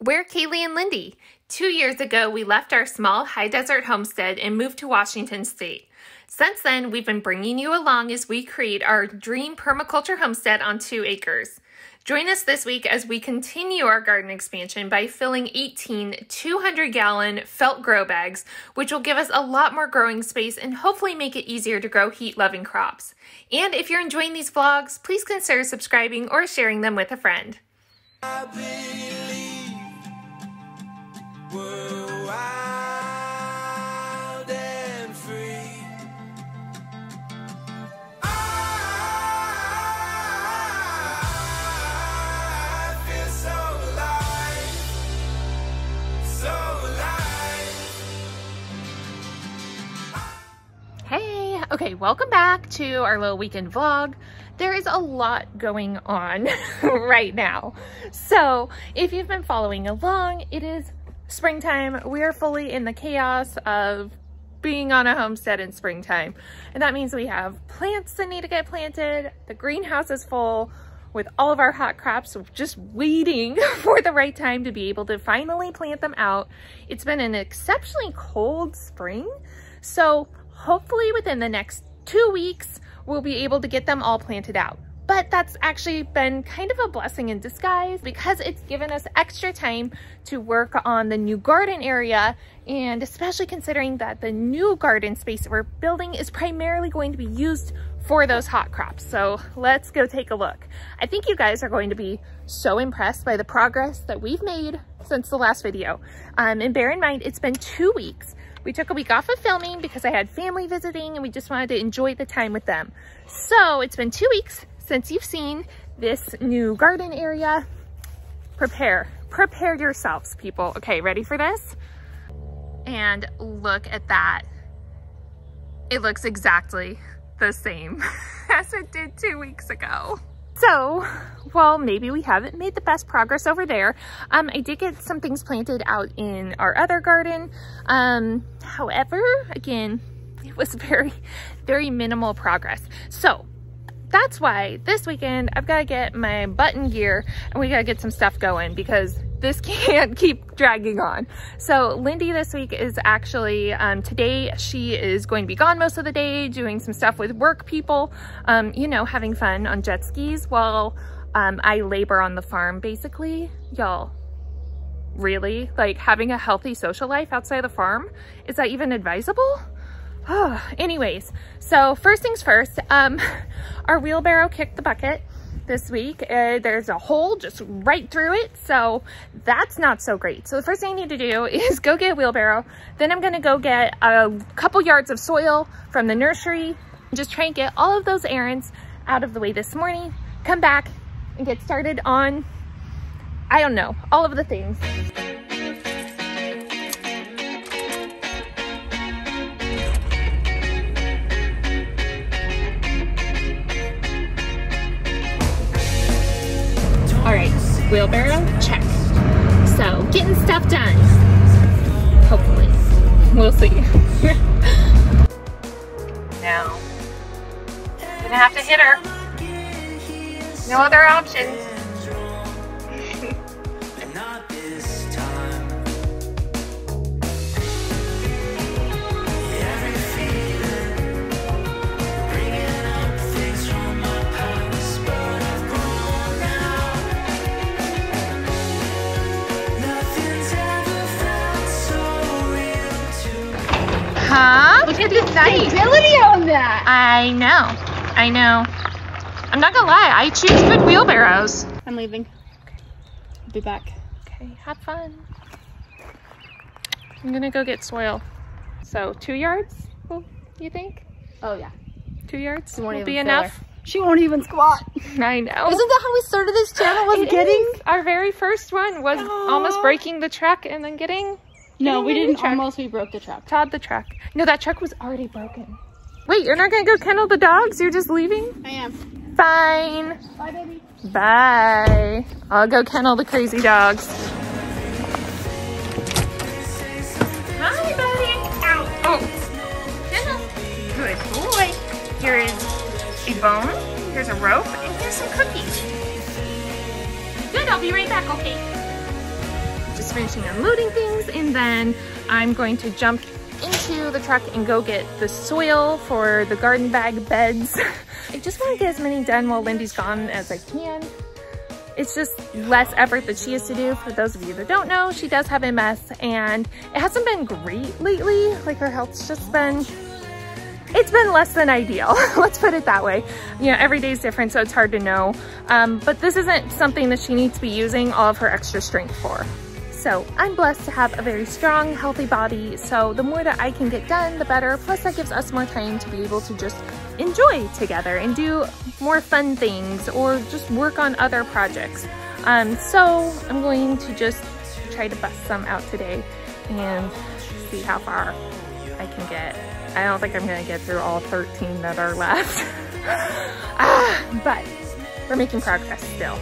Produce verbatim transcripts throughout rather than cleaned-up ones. We're Kaylee and Lindy. Two years ago, we left our small high desert homestead and moved to Washington State. Since then, we've been bringing you along as we create our dream permaculture homestead on two acres. Join us this week as we continue our garden expansion by filling eighteen two hundred gallon felt grow bags, which will give us a lot more growing space and hopefully make it easier to grow heat-loving crops. And if you're enjoying these vlogs, please consider subscribing or sharing them with a friend. We're wild and free. I feel so alive, so alive. Hey, okay, welcome back to our little weekend vlog. There is a lot going on right now. So if you've been following along, it is springtime. We are fully in the chaos of being on a homestead in springtime, and that means we have plants that need to get planted. The greenhouse is full with all of our hot crops just waiting for the right time to be able to finally plant them out. It's been an exceptionally cold spring, so hopefully within the next two weeks we'll be able to get them all planted out. But that's actually been kind of a blessing in disguise because it's given us extra time to work on the new garden area, and especially considering that the new garden space that we're building is primarily going to be used for those hot crops. So let's go take a look. I think you guys are going to be so impressed by the progress that we've made since the last video. Um, and bear in mind, it's been two weeks. We took a week off of filming because I had family visiting and we just wanted to enjoy the time with them. So it's been two weeks. Since you've seen this new garden area, prepare, prepare yourselves, people. Okay, ready for this? And look at that. It looks exactly the same as it did two weeks ago. So, well, maybe we haven't made the best progress over there. Um, I did get some things planted out in our other garden. Um, however, again, it was very, very minimal progress. So, that's why this weekend I've got to get my button gear and we got to get some stuff going because this can't keep dragging on. So Lindy this week is actually, um, today she is going to be gone most of the day doing some stuff with work people, um, you know, having fun on jet skis while um, I labor on the farm basically. Y'all, really? Like having a healthy social life outside of the farm? Is that even advisable? Oh, anyways, so first things first, um, our wheelbarrow kicked the bucket this week. Uh, there's a hole just right through it, so that's not so great. So the first thing I need to do is go get a wheelbarrow. Then I'm gonna go get a couple yards of soil from the nursery and just try and get all of those errands out of the way this morning, come back and get started on, I don't know, all of the things. Wheelbarrow, check. So, getting stuff done. Hopefully. We'll see. Now, gonna have to hit her. No other options. Huh? Look at the stability on that. I know. I know. I'm not gonna lie. I choose good wheelbarrows. I'm leaving. Okay. I'll be back. Okay. Have fun. I'm gonna go get soil. So two yards? Well, you think? Oh yeah. Two yards won't be enough. Her. She won't even squat. I know. Isn't that how we started this channel? Was it getting is. Our very first one was Aww. Almost breaking the track and then getting. No, we didn't almost, we broke the truck. Todd the truck. No, that truck was already broken. Wait, you're not gonna go kennel the dogs? You're just leaving? I am. Fine. Bye, baby. Bye. I'll go kennel the crazy dogs. Hi, buddy. Ow. Oh. Kennel. Good boy. Here is a bone, here's a rope, and here's some cookies. Good, I'll be right back, okay? just finishing unloading things, and then I'm going to jump into the truck and go get the soil for the garden bag beds. I just want to get as many done while Lindy's gone as I can. It's just less effort that she has to do. For those of you that don't know, she does have M S and it hasn't been great lately. Like, her health's just been, it's been less than ideal. Let's put it that way. You know, every day's different, so it's hard to know. Um, but this isn't something that she needs to be using all of her extra strength for. So I'm blessed to have a very strong, healthy body. So the more that I can get done, the better. Plus that gives us more time to be able to just enjoy together and do more fun things or just work on other projects. Um, so I'm going to just try to bust some out today and see how far I can get. I don't think I'm gonna get through all thirteen that are left. ah, but we're making progress still.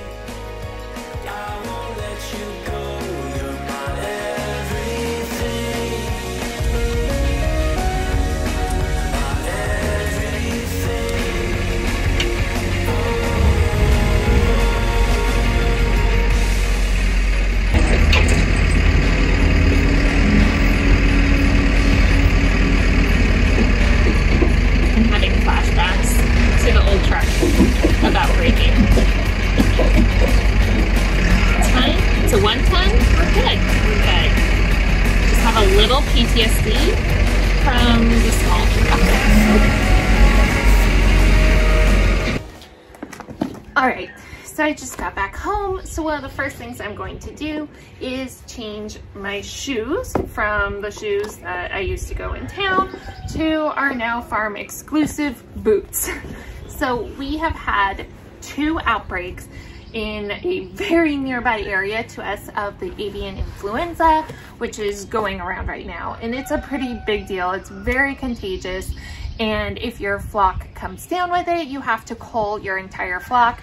I just got back home, so one of the first things I'm going to do is change my shoes from the shoes that I used to go in town to our now farm exclusive boots. So we have had two outbreaks in a very nearby area to us of the avian influenza, which is going around right now, and it's a pretty big deal. It's very contagious, and if your flock comes down with it, you have to cull your entire flock.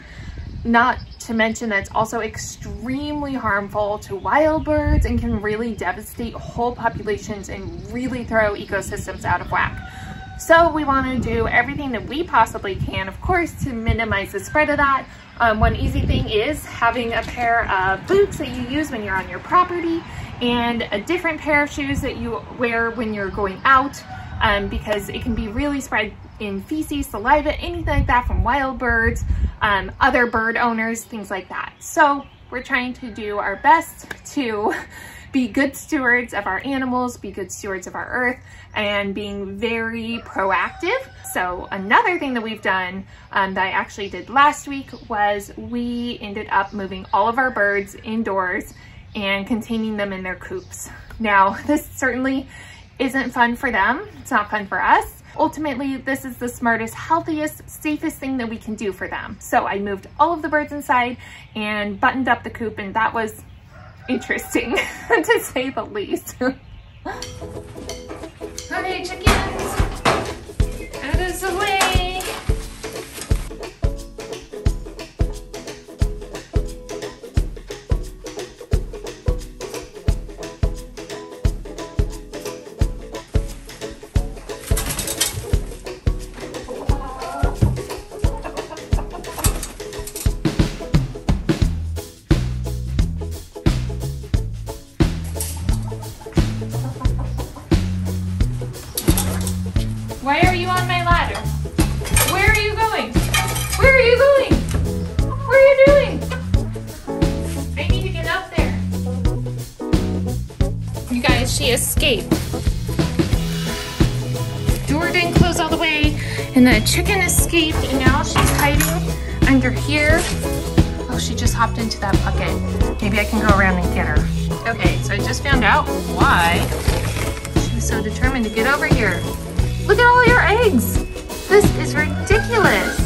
Not to mention that it's also extremely harmful to wild birds and can really devastate whole populations and really throw ecosystems out of whack. So we want to do everything that we possibly can, of course, to minimize the spread of that. Um, one easy thing is having a pair of boots that you use when you're on your property and a different pair of shoes that you wear when you're going out, um, because it can be really spread in feces, saliva, anything like that from wild birds, um, other bird owners, things like that. So we're trying to do our best to be good stewards of our animals, be good stewards of our earth, and being very proactive. So another thing that we've done um, that I actually did last week was we ended up moving all of our birds indoors and containing them in their coops. Now, this certainly isn't fun for them. It's not fun for us. Ultimately, this is the smartest, healthiest, safest thing that we can do for them. So I moved all of the birds inside and buttoned up the coop, and that was interesting to say the least. All right, chickens, out of the way. Why are you on my ladder? Where are you going? Where are you going? What are you doing? I need to get up there. You guys, she escaped. Door didn't close all the way, and the chicken escaped, and now she's hiding under here. Oh, she just hopped into that bucket. Maybe I can go around and get her. Okay, so I just found out why she was so determined to get over here. Look at all your eggs! This is ridiculous!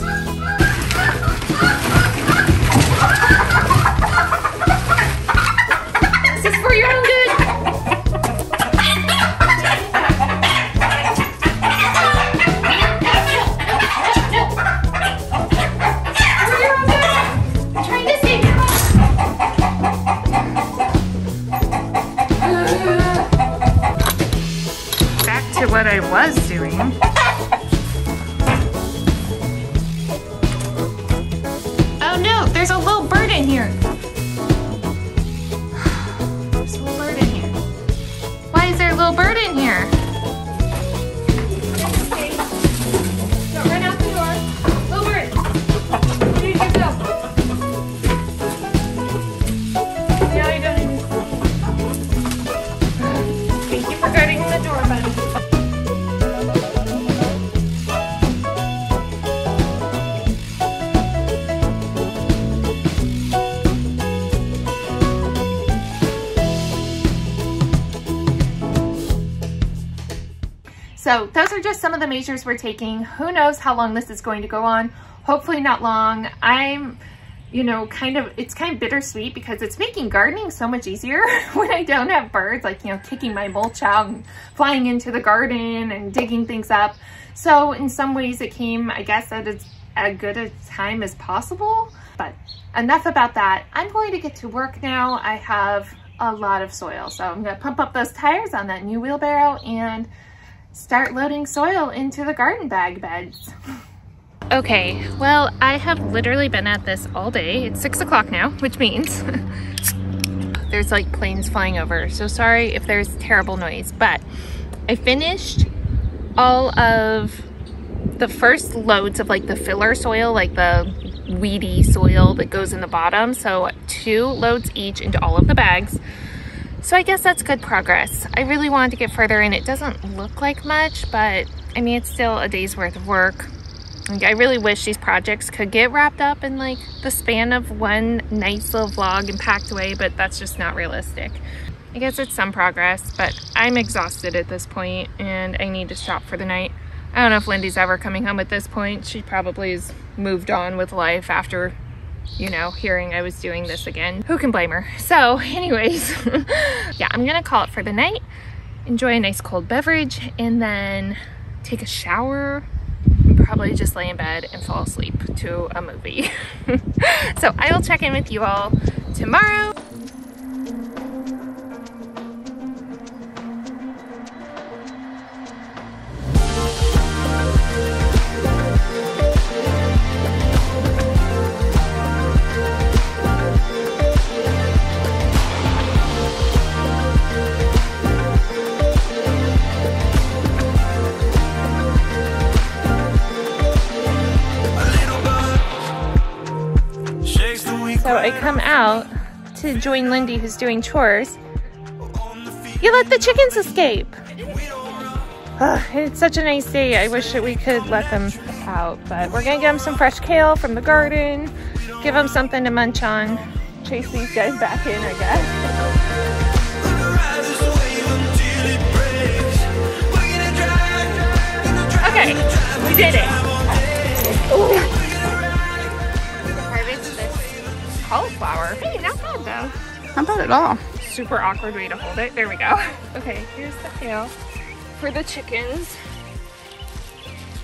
This is for your own good! For your own good! I'm trying to save you! Back to what I was doing. Oh no, there's a little bird in here. little bird in here. Okay. Don't run out the door. Little bird. Here you go. Now you're done. Thank you for guarding the door, buddy. So those are just some of the measures we're taking. Who knows how long this is going to go on? Hopefully not long. I'm, you know, kind of, it's kind of bittersweet because it's making gardening so much easier when I don't have birds, like, you know, kicking my mulch out and flying into the garden and digging things up. So in some ways it came, I guess, at as good a time as possible, but enough about that. I'm going to get to work now. I have a lot of soil, so I'm gonna pump up those tires on that new wheelbarrow and start loading soil into the garden bag beds. Okay, well, I have literally been at this all day. It's six o'clock now, which means there's like planes flying over. So sorry if there's terrible noise, but I finished all of the first loads of like the filler soil, like the weedy soil that goes in the bottom. So two loads each into all of the bags. So I guess that's good progress. I really wanted to get further in. It doesn't look like much, but I mean, it's still a day's worth of work. Like, I really wish these projects could get wrapped up in like the span of one nice little vlog and packed away, but that's just not realistic. I guess it's some progress, but I'm exhausted at this point and I need to stop for the night. I don't know if Lindy's ever coming home at this point. She probably has moved on with life after, you know, hearing I was doing this again. Who can blame her? So anyways, yeah, I'm gonna call it for the night, enjoy a nice cold beverage, and then take a shower, and probably just lay in bed and fall asleep to a movie. So I will check in with you all tomorrow. So I come out to join Lindy, who's doing chores. You let the chickens escape. Ugh, it's such a nice day. I wish that we could let them out, but we're gonna give them some fresh kale from the garden, give them something to munch on, chase these guys back in, I guess. Okay, we did it. Ooh. Cauliflower. Hey, not bad though. Not bad at all. Super awkward way to hold it. There we go. Okay, here's the pail for the chickens.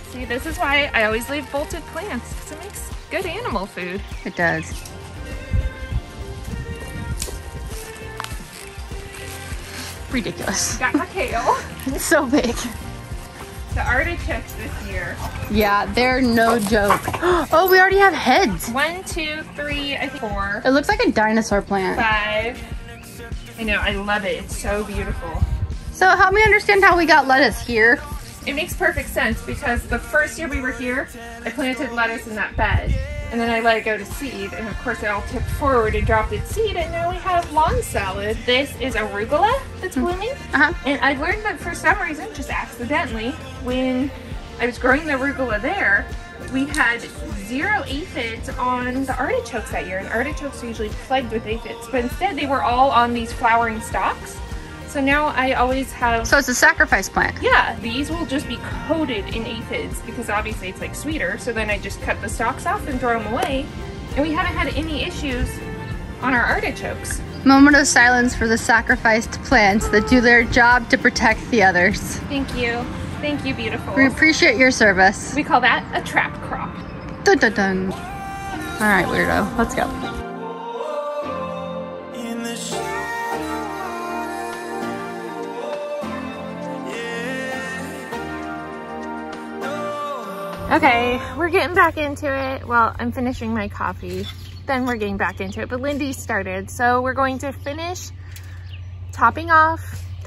See, this is why I always leave bolted plants, because it makes good animal food. It does. Ridiculous. Got my kale. It's so big. The artichokes this year. Yeah, they're no joke. Oh, we already have heads. One, two, three, I think four. It looks like a dinosaur plant. Five. I know, I love it. It's so beautiful. So help me understand how we got lettuce here. It makes perfect sense because the first year we were here, I planted lettuce in that bed. And then I let it go to seed, and of course it all tipped forward and dropped its seed, and now we have lawn salad. This is arugula that's blooming, uh-huh. And I learned that for some reason, just accidentally, when I was growing the arugula there, we had zero aphids on the artichokes that year, and artichokes are usually plagued with aphids, but instead they were all on these flowering stalks. So now I always have... So it's a sacrifice plant. Yeah, these will just be coated in aphids because obviously it's like sweeter. So then I just cut the stalks off and throw them away. And we haven't had any issues on our artichokes. Moment of silence for the sacrificed plants that do their job to protect the others. Thank you. Thank you, beautiful. We appreciate your service. We call that a trap crop. Dun dun dun. All right, weirdo, let's go. Okay, we're getting back into it. Well, I'm finishing my coffee, then we're getting back into it, but Lindy started. So we're going to finish topping off,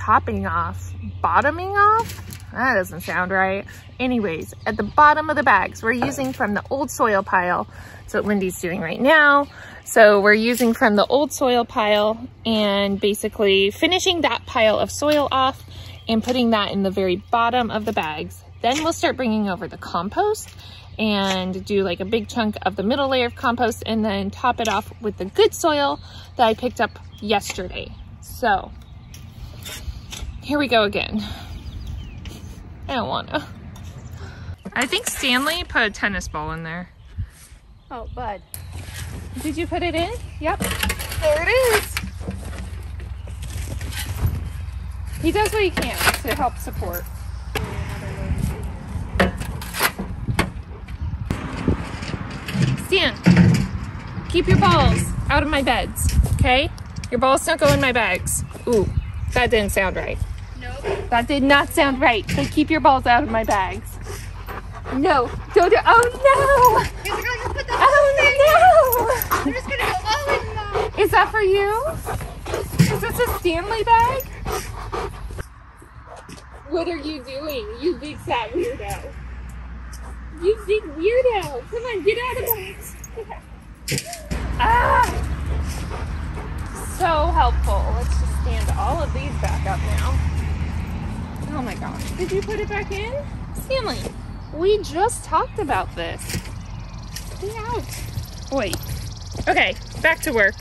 topping off, bottoming off? That doesn't sound right. Anyways, at the bottom of the bags, we're using from the old soil pile. That's what Lindy's doing right now. So we're using from the old soil pile and basically finishing that pile of soil off and putting that in the very bottom of the bags. Then we'll start bringing over the compost and do like a big chunk of the middle layer of compost and then top it off with the good soil that I picked up yesterday. So here we go again. I don't wanna. I think Stanley put a tennis ball in there. Oh, bud. Did you put it in? Yep. There it is. He does what he can to help support. Stan, keep your balls out of my beds, okay? Your balls don't go in my bags. Ooh, that didn't sound right. Nope. That did not sound right. So keep your balls out of my bags. No, don't do, oh no! You're gonna put the oh no! You're just gonna go low in them. Is that for you? Is this a Stanley bag? What are you doing? You big fat weirdo. You big weirdo. Come on, get out of it. Ah! So helpful. Let's just stand all of these back up now. Oh my gosh. Did you put it back in? Stanley, we just talked about this. Get out. Wait. Okay, back to work.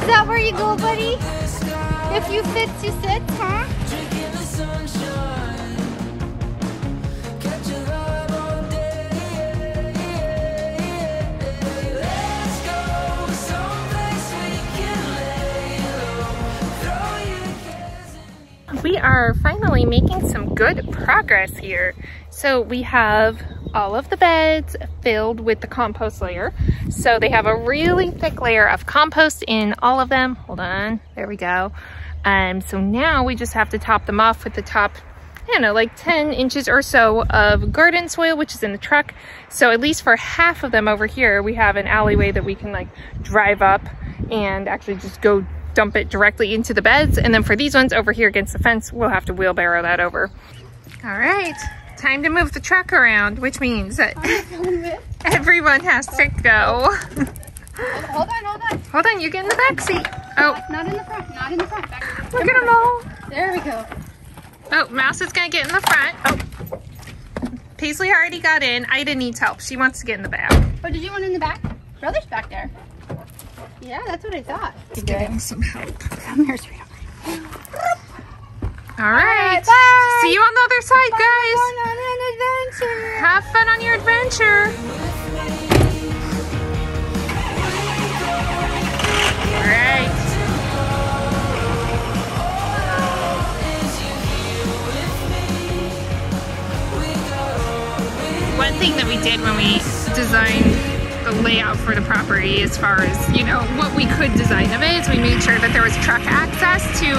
Is that where you go, buddy? If you sit, you sit, huh? We are finally making some good progress here. So we have all of the beds filled with the compost layer. So they have a really thick layer of compost in all of them. Hold on, there we go. Um, so now we just have to top them off with the top, I don't know, like ten inches or so of garden soil, which is in the truck. So at least for half of them over here, we have an alleyway that we can like drive up and actually just go dump it directly into the beds. And then for these ones over here against the fence, we'll have to wheelbarrow that over. All right. Time to move the truck around, which means that everyone has to go. Hold on, hold on. Hold on, you get in the back seat. Oh. Not in the front, not in the front. Back. Look at them all. There we go. Oh, Mouse is gonna get in the front. Oh. Paisley already got in. Ida needs help. She wants to get in the back. Oh, did you want in the back? Brother's back there. Yeah, that's what I thought. To give him some help. Come here, sweetheart. All right. All right, bye. See you on the other side, bye, guys. Fun on an adventure. Have fun on your adventure. All right. One thing that we did when we designed the layout for the property, as far as, you know, what we could design of it, is we made sure that there was truck access to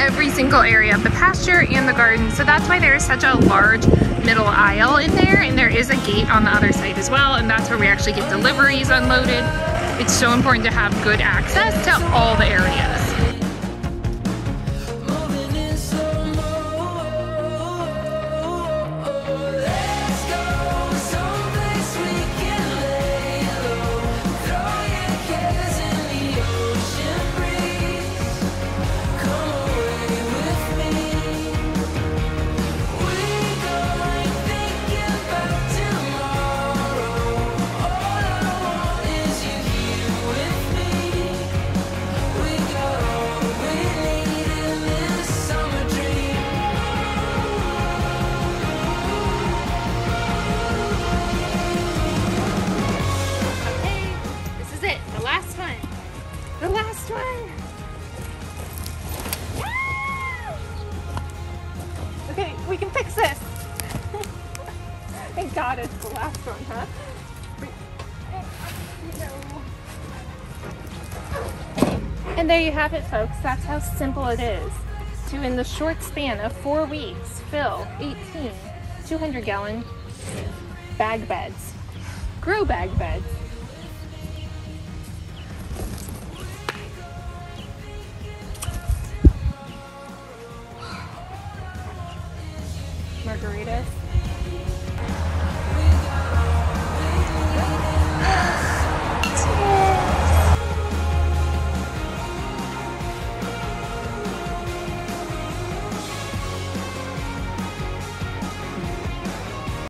every single area of the pasture and the garden. So that's why there is such a large middle aisle in there, and there is a gate on the other side as well, and that's where we actually get deliveries unloaded. It's so important to have good access to all the areas. Go. can fix this. Thank God it's the last one, huh? And there you have it, folks. That's how simple it is to, in the short span of four weeks, fill eighteen two hundred gallon bag beds, grow bag beds.